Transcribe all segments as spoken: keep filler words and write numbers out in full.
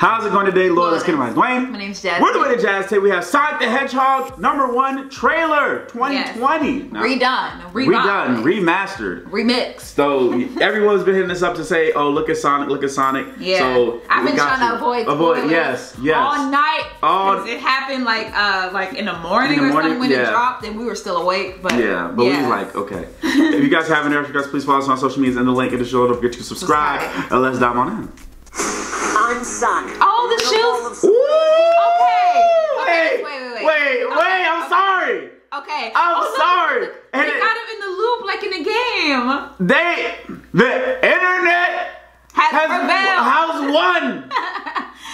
How's it going today, Lord? Let's get my Dwayne. My name's Jazz. We're the way to Jazz. Today we have Sonic the Hedgehog number one trailer twenty twenty. Yes. No. Redone, redone, remastered, remixed. So everyone's been hitting this up to say, "Oh, look at Sonic, look at Sonic." Yeah. So I've been trying to avoid avoid. Yes, yes. All night. All. It happened like uh like in the morning in the or morning, something when yeah. it dropped, and we were still awake. But yeah, but yeah. we were like, okay. If you guys haven't already, guys, please follow us on social medias and the link in the show. Don't forget to subscribe. subscribe. And let's dive on in. I'm Sonic. Oh, the shoes. Ooh. Okay. Wait, wait, wait, wait, wait. Okay. wait I'm okay. sorry. Okay. I'm also, sorry. They and got it, him in the loop like in the game. They, the internet has, has, has won.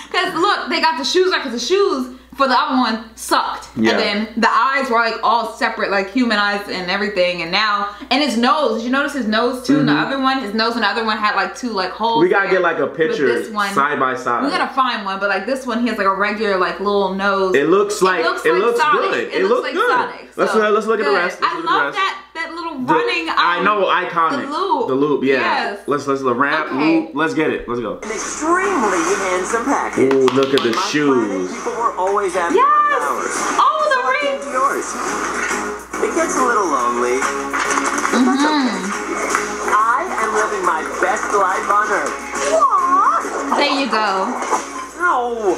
Because look, they got the shoes right, because the shoes for the other one sucked. Yeah. And then the eyes were like all separate, like human eyes and everything. And now, and his nose, did you notice his nose too? Mm-hmm. The other one, his nose and the other one had like two like holes. We gotta there. get like a picture this one, side by side. We're gonna find one, but like this one, he has like a regular like little nose. It looks like, it looks, it like looks good. It, it looks, looks like good. Sonic. So, let's, uh, let's look good. at the rest. Let's I love rest. that that little running. The, I know, iconic. The loop. The loop, yeah. Yes. Let's let's the ramp okay. loop. Let's get it. Let's go. An extremely handsome package. Ooh, look at the my shoes. Planet, people were always yes. Oh, the so ring. It gets a little lonely. But mm-hmm. that's okay. I am living my best life on Earth. Aww. There you go. No.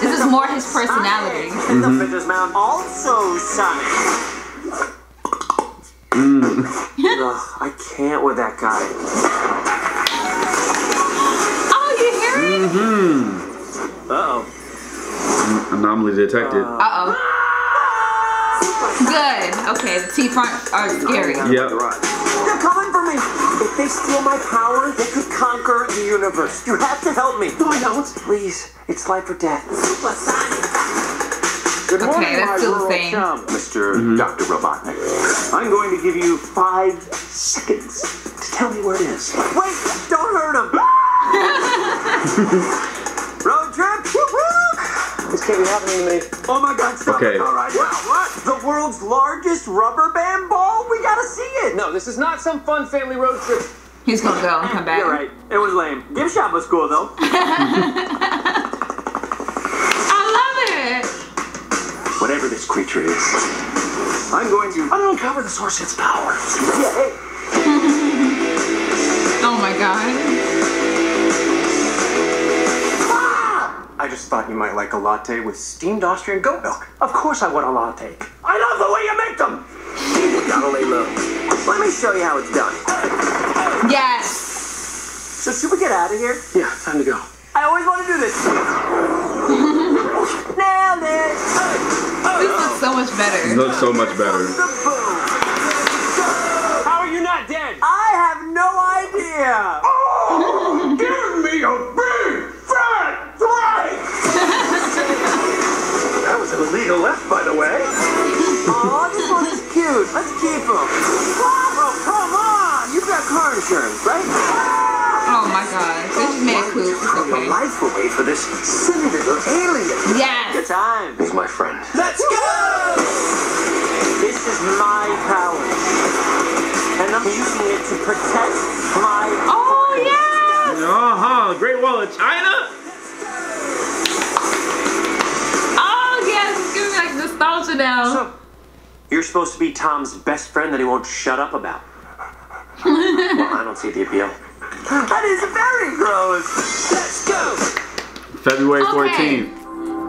This is more his personality. And the Fitter's Mount also Sonic. Mm. I can't with that guy. Oh, you hear it? Mm-hmm. Uh-oh. Anomaly detected. Uh-oh. Good. Okay, the teeth aren't, are scary. Yep. They're coming for me. If they steal my power, they could conquer the universe. You have to help me. No, I don't. Please. It's life or death. Super Sonic. Good morning, okay, that's still the same. Mister Mm-hmm. Doctor Robotnik. I'm going to give you five seconds to tell me where it is. Wait, don't hurt him. Road trip. Woo-hoo. This can't be happening to me. Oh my God! Stop. Okay. All right. Wow. What? The world's largest rubber band ball. We gotta see it. No, this is not some fun family road trip. He's gonna go and come back. You're right. It was lame. Gift shop was cool though. Whatever this creature is, I'm going to I'm gonna uncover the source of its power. Yeah, hey. Oh my God. Ah! I just thought you might like a latte with steamed Austrian goat milk. Of course I want a latte. I love the way you make them! You gotta lay low. Let me show you how it's done. Yes! So should we get out of here? Yeah, time to go. I always want to do this. Nailed it! This looks so much better. It looks so much better. How are you not dead? I have no idea. Oh, give me a big fat strike! That was an illegal left, by the way. Oh, this one is cute. Let's keep him. Oh, come on! You've got car insurance, right? Oh my God! This is mad cool. Okay. Your life away for this silly little alien. Yes. Good time. He's my friend. Let's go. This is my power, and I'm using it to protect my. Oh yeah. Uh huh. Great Wall of China. Oh yes, it's giving me like nostalgia now. So, you're supposed to be Tom's best friend that he won't shut up about. Well, I don't see the appeal. That is very gross. Let's go. February fourteenth. Okay.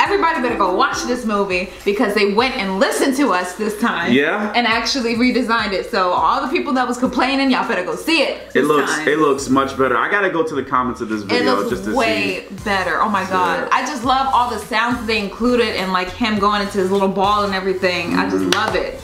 Everybody better go watch this movie because they went and listened to us this time. Yeah. And actually redesigned it. So all the people that was complaining, y'all better go see it. It looks time. it looks much better. I gotta go to the comments of this video it looks just to way see. Way better. Oh my God. Yeah. I just love all the sounds they included and like him going into his little ball and everything. Mm-hmm. I just love it.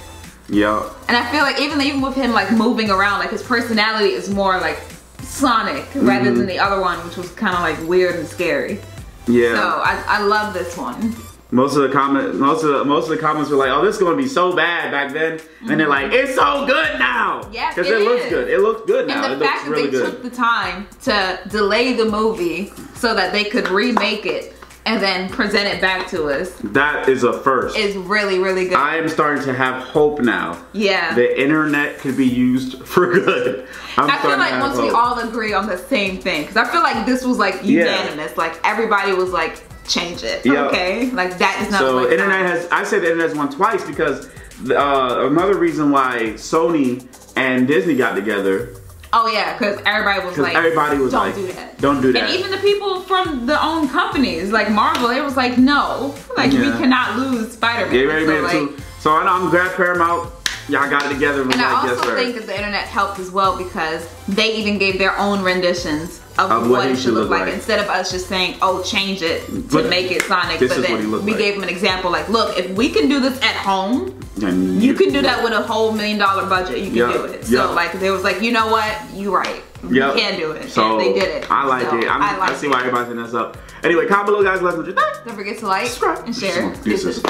Yeah. And I feel like even even with him like moving around, like his personality is more like Sonic rather mm-hmm. than the other one, which was kind of like weird and scary. Yeah. So I, I love this one. Most of the comment, most of the, most of the comments were like, "Oh, this is gonna be so bad back then," mm-hmm. and they're like, "It's so good now." Yeah, because it, it looks good. It looks good now. And the it fact that really they good. took the time to delay the movie so that they could remake it and then present it back to us. That is a first. It's really, really good. I am starting to have hope now. Yeah. The internet could be used for good. I'm I feel like once hope. we all agree on the same thing, because I feel like this was like unanimous. Yeah. Like everybody was like, change it. Yep. Okay. Like that is not. So like internet that. has. I said the internet's won twice because uh, another reason why Sony and Disney got together. Oh yeah, because everybody was like, everybody was don't like, do that. Don't do that. And even the people from their own companies, like Marvel, it was like, no. Like, yeah. we cannot lose Spider-Man. Yeah, so, like, so I'm glad Paramount, y'all got it together. And, and I like, also yes, think that the internet helped as well because they even gave their own renditions of, of what it should look like. like. Instead of us just saying, oh, change it to but make it Sonic. This but is then what he we like. gave them an example like, look, if we can do this at home, and you, you can do that with a whole million dollar budget. You can yep, do it. So yep. like they was like, you know what? You right. Yep. You can do it. So and they did it. I like so, it. I'm, I, like I see it. why everybody's setting us up. Anyway, comment below, guys. Let us know what you think. Don't forget to like, subscribe, and share. Peace.